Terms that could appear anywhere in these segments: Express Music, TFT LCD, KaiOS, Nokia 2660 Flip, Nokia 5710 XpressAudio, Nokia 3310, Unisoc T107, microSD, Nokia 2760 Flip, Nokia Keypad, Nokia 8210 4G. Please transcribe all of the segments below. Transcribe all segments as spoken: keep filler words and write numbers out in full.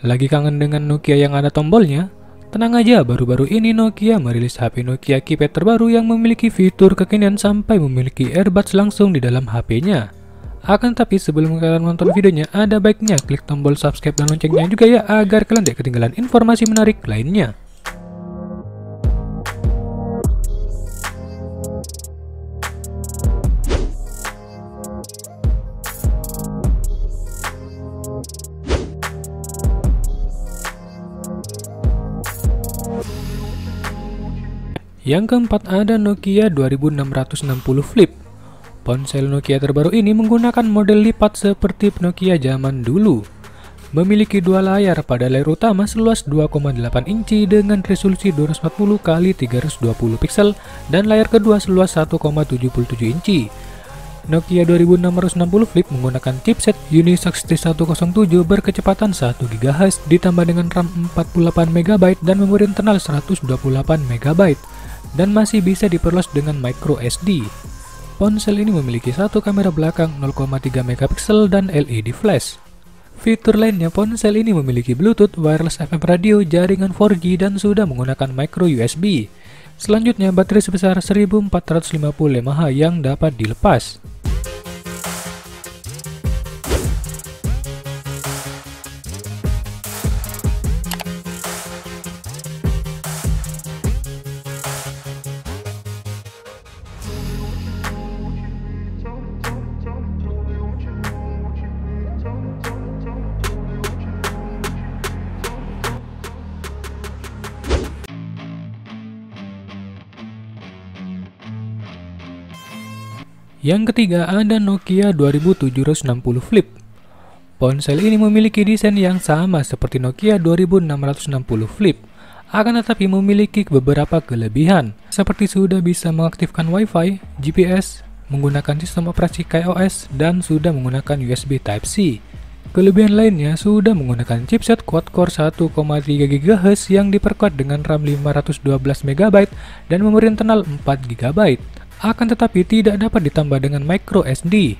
Lagi kangen dengan Nokia yang ada tombolnya? Tenang aja, baru-baru ini Nokia merilis H P Nokia Keypad terbaru yang memiliki fitur kekinian sampai memiliki earbuds langsung di dalam H P-nya. Akan tapi sebelum kalian nonton videonya, ada baiknya klik tombol subscribe dan loncengnya juga ya, agar kalian tidak ketinggalan informasi menarik lainnya. Yang keempat ada Nokia dua ribu enam ratus enam puluh Flip. Ponsel Nokia terbaru ini menggunakan model lipat seperti Nokia zaman dulu. Memiliki dua layar pada layar utama seluas dua koma delapan inci dengan resolusi dua ratus empat puluh kali tiga ratus dua puluh piksel dan layar kedua seluas satu koma tujuh puluh tujuh inci. Nokia dua ribu enam ratus enam puluh Flip menggunakan chipset Unisoc T seratus tujuh berkecepatan satu gigahertz ditambah dengan RAM empat puluh delapan megabyte dan memori internal seratus dua puluh delapan megabyte. Dan masih bisa diperluas dengan micro S D. Ponsel ini memiliki satu kamera belakang nol koma tiga megapiksel dan L E D flash. Fitur lainnya, ponsel ini memiliki Bluetooth, wireless F M radio, jaringan empat G dan sudah menggunakan micro U S B. Selanjutnya, baterai sebesar seribu empat ratus lima puluh mAh yang dapat dilepas. Yang ketiga ada Nokia dua ribu tujuh ratus enam puluh Flip. Ponsel ini memiliki desain yang sama seperti Nokia dua ribu enam ratus enam puluh Flip, akan tetapi memiliki beberapa kelebihan, seperti sudah bisa mengaktifkan Wi-Fi, G P S, menggunakan sistem operasi KaiOS, dan sudah menggunakan U S B Type-C. Kelebihan lainnya, sudah menggunakan chipset quad-core satu koma tiga gigahertz yang diperkuat dengan RAM lima ratus dua belas megabyte dan memori internal empat gigabyte. Akan tetapi tidak dapat ditambah dengan micro S D.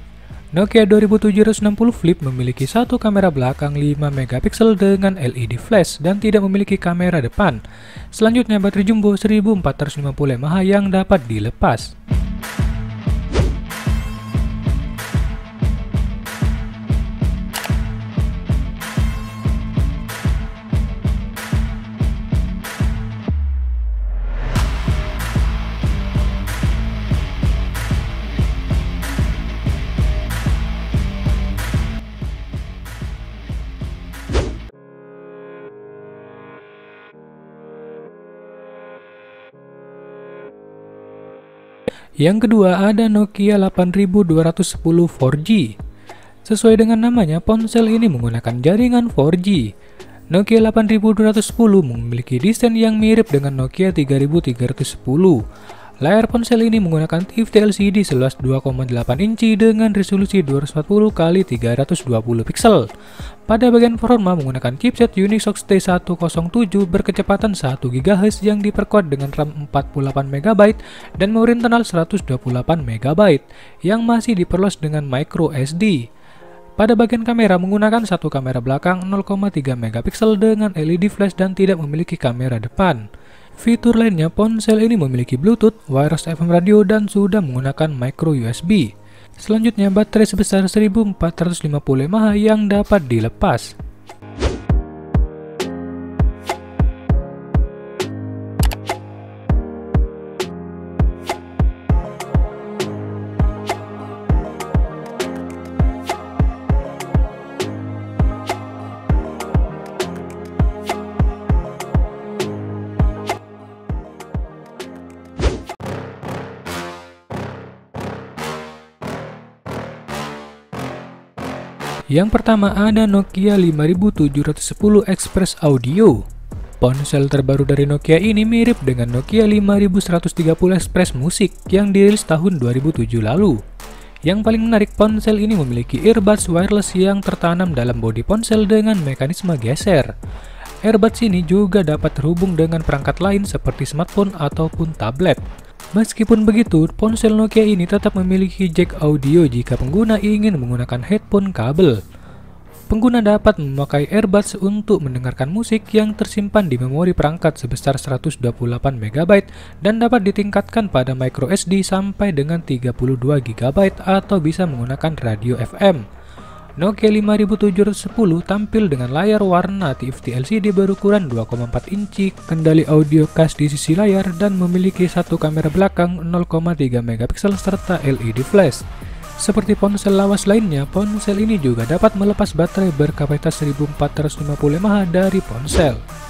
Nokia dua ribu tujuh ratus enam puluh Flip memiliki satu kamera belakang lima megapiksel dengan L E D flash dan tidak memiliki kamera depan. Selanjutnya baterai jumbo seribu empat ratus lima puluh mAh yang dapat dilepas. Yang kedua ada Nokia delapan ribu dua ratus sepuluh empat G. Sesuai dengan namanya, ponsel ini menggunakan jaringan empat G. Nokia delapan ribu dua ratus sepuluh memiliki desain yang mirip dengan Nokia tiga ribu tiga ratus sepuluh. Layar ponsel ini menggunakan T F T L C D seluas dua koma delapan inci dengan resolusi dua ratus empat puluh kali tiga ratus dua puluh piksel. Pada bagian performa menggunakan chipset Unisoc T seratus tujuh berkecepatan satu gigahertz yang diperkuat dengan RAM empat puluh delapan megabyte dan memori internal seratus dua puluh delapan megabyte yang masih diperluas dengan micro S D. Pada bagian kamera menggunakan satu kamera belakang nol koma tiga megapiksel dengan L E D flash dan tidak memiliki kamera depan. Fitur lainnya, ponsel ini memiliki Bluetooth, wireless F M radio dan sudah menggunakan micro U S B. Selanjutnya, baterai sebesar seribu empat ratus lima puluh mAh yang dapat dilepas. Yang pertama ada Nokia lima ribu tujuh ratus sepuluh Express Audio. Ponsel terbaru dari Nokia ini mirip dengan Nokia lima ribu seratus tiga puluh Express Music yang dirilis tahun dua ribu tujuh lalu. Yang paling menarik, ponsel ini memiliki earbuds wireless yang tertanam dalam bodi ponsel dengan mekanisme geser. Earbuds ini juga dapat terhubung dengan perangkat lain seperti smartphone ataupun tablet. Meskipun begitu, ponsel Nokia ini tetap memiliki jack audio jika pengguna ingin menggunakan headphone kabel. Pengguna dapat memakai earbuds untuk mendengarkan musik yang tersimpan di memori perangkat sebesar seratus dua puluh delapan megabyte dan dapat ditingkatkan pada microSD sampai dengan tiga puluh dua gigabyte atau bisa menggunakan radio F M. Nokia lima tujuh satu nol tampil dengan layar warna T F T L C D berukuran dua koma empat inci, kendali audio khas di sisi layar, dan memiliki satu kamera belakang nol koma tiga megapiksel serta L E D flash. Seperti ponsel lawas lainnya, ponsel ini juga dapat melepas baterai berkapasitas seribu empat ratus lima puluh mAh dari ponsel.